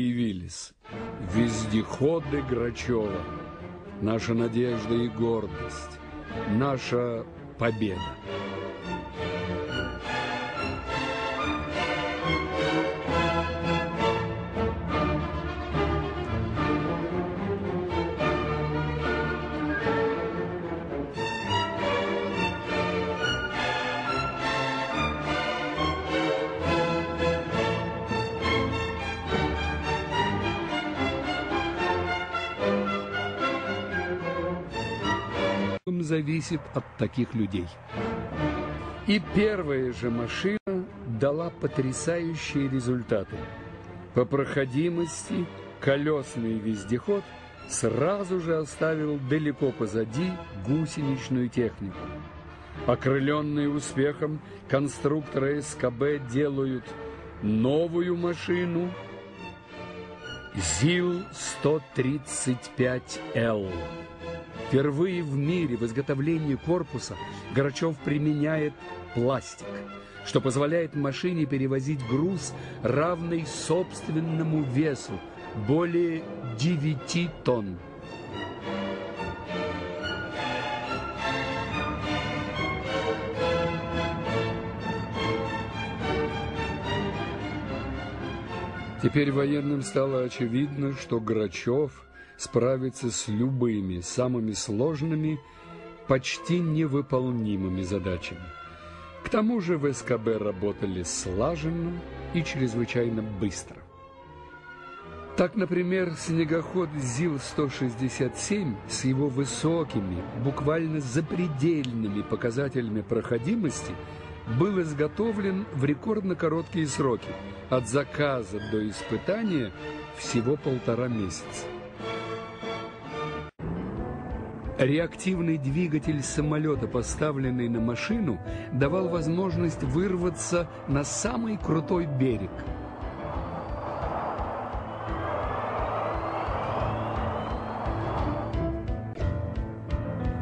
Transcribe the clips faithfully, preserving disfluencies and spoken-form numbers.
Явились вездеходы Грачёва, наша надежда и гордость, наша победа. Зависит от таких людей. И первая же машина дала потрясающие результаты. По проходимости колесный вездеход сразу же оставил далеко позади гусеничную технику. Окрыленные успехом, конструкторы СКБ делают новую машину ЗИЛ сто тридцать пять Л. Впервые в мире в изготовлении корпуса Грачев применяет пластик, что позволяет машине перевозить груз, равный собственному весу, более девяти тонн. Теперь военным стало очевидно, что Грачев справиться с любыми, самыми сложными, почти невыполнимыми задачами. К тому же в СКБ работали слаженно и чрезвычайно быстро. Так, например, снегоход ЗИЛ сто шестьдесят семь с его высокими, буквально запредельными показателями проходимости был изготовлен в рекордно короткие сроки, от заказа до испытания всего полтора месяца. Реактивный двигатель самолета, поставленный на машину, давал возможность вырваться на самый крутой берег.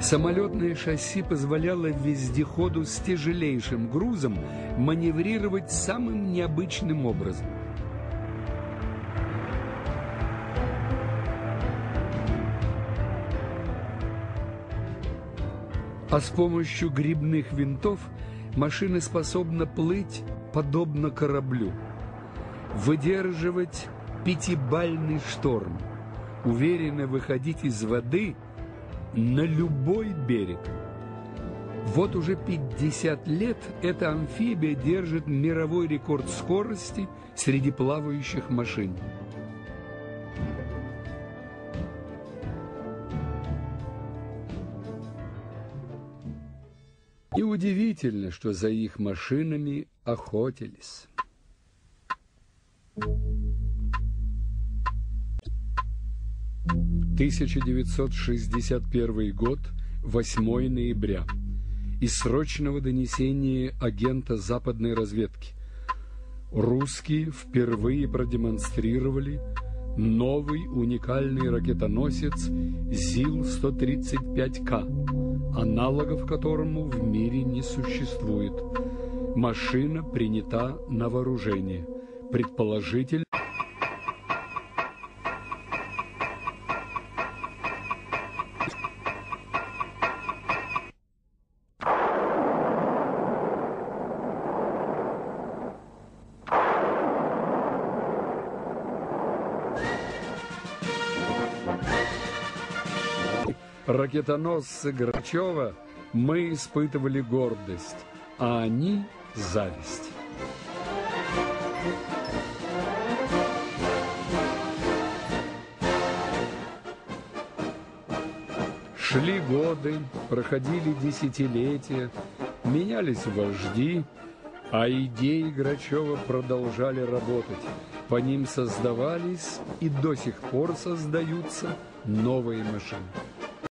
Самолетное шасси позволяло вездеходу с тяжелейшим грузом маневрировать самым необычным образом. А с помощью гребных винтов машина способна плыть подобно кораблю, выдерживать пятибальный шторм, уверенно выходить из воды на любой берег. Вот уже пятьдесят лет эта амфибия держит мировой рекорд скорости среди плавающих машин. И удивительно, что за их машинами охотились. тысяча девятьсот шестьдесят первый год, восьмое ноября. Из срочного донесения агента западной разведки. Русские впервые продемонстрировали новый уникальный ракетоносец ЗИЛ сто тридцать пять К. Аналогов которому в мире не существует. Машина принята на вооружение. Предположительно... Ракетоносцы Грачёва мы испытывали гордость, а они – зависть. Шли годы, проходили десятилетия, менялись вожди, а идеи Грачёва продолжали работать. По ним создавались и до сих пор создаются новые машины.